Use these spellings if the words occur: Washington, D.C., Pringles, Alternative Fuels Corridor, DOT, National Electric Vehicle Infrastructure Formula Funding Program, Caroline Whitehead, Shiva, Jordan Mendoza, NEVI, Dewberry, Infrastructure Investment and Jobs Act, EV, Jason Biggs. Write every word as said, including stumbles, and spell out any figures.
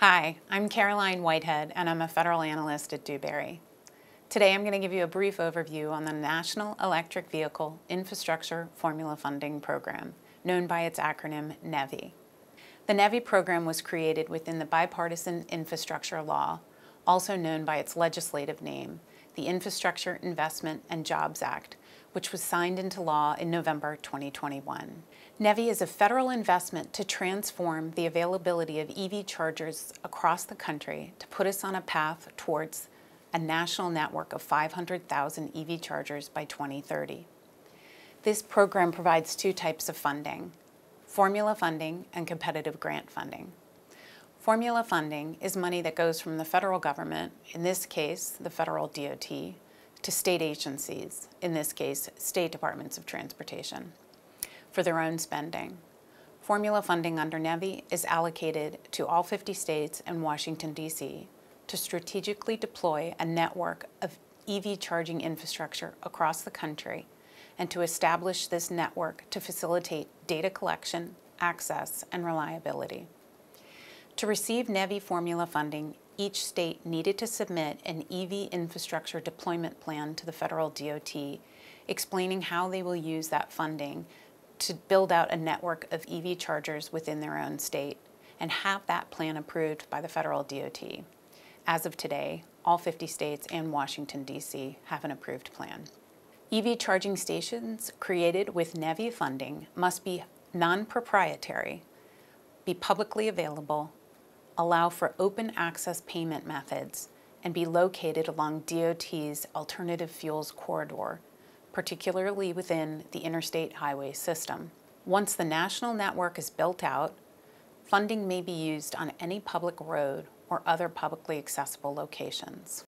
Hi, I'm Caroline Whitehead, and I'm a federal analyst at Dewberry. Today I'm going to give you a brief overview on the National Electric Vehicle Infrastructure Formula Funding Program, known by its acronym NEVI. The NEVI program was created within the bipartisan infrastructure law, also known by its legislative name, the Infrastructure Investment and Jobs Act, which was signed into law in November twenty twenty-one. NEVI is a federal investment to transform the availability of E V chargers across the country to put us on a path towards a national network of five hundred thousand E V chargers by twenty thirty. This program provides two types of funding: formula funding and competitive grant funding. Formula funding is money that goes from the federal government, in this case the federal D O T, to state agencies, in this case, state departments of transportation, for their own spending. Formula funding under NEVI is allocated to all fifty states and Washington, D C to strategically deploy a network of E V charging infrastructure across the country and to establish this network to facilitate data collection, access, and reliability. To receive NEVI formula funding, each state needed to submit an E V infrastructure deployment plan to the federal D O T, explaining how they will use that funding to build out a network of E V chargers within their own state, and have that plan approved by the federal D O T. As of today, all fifty states and Washington, D C have an approved plan. E V charging stations created with NEVI funding must be non-proprietary, be publicly available, allow for open access payment methods, and be located along D O T's Alternative Fuels Corridor, particularly within the interstate highway system. Once the national network is built out, funding may be used on any public road or other publicly accessible locations.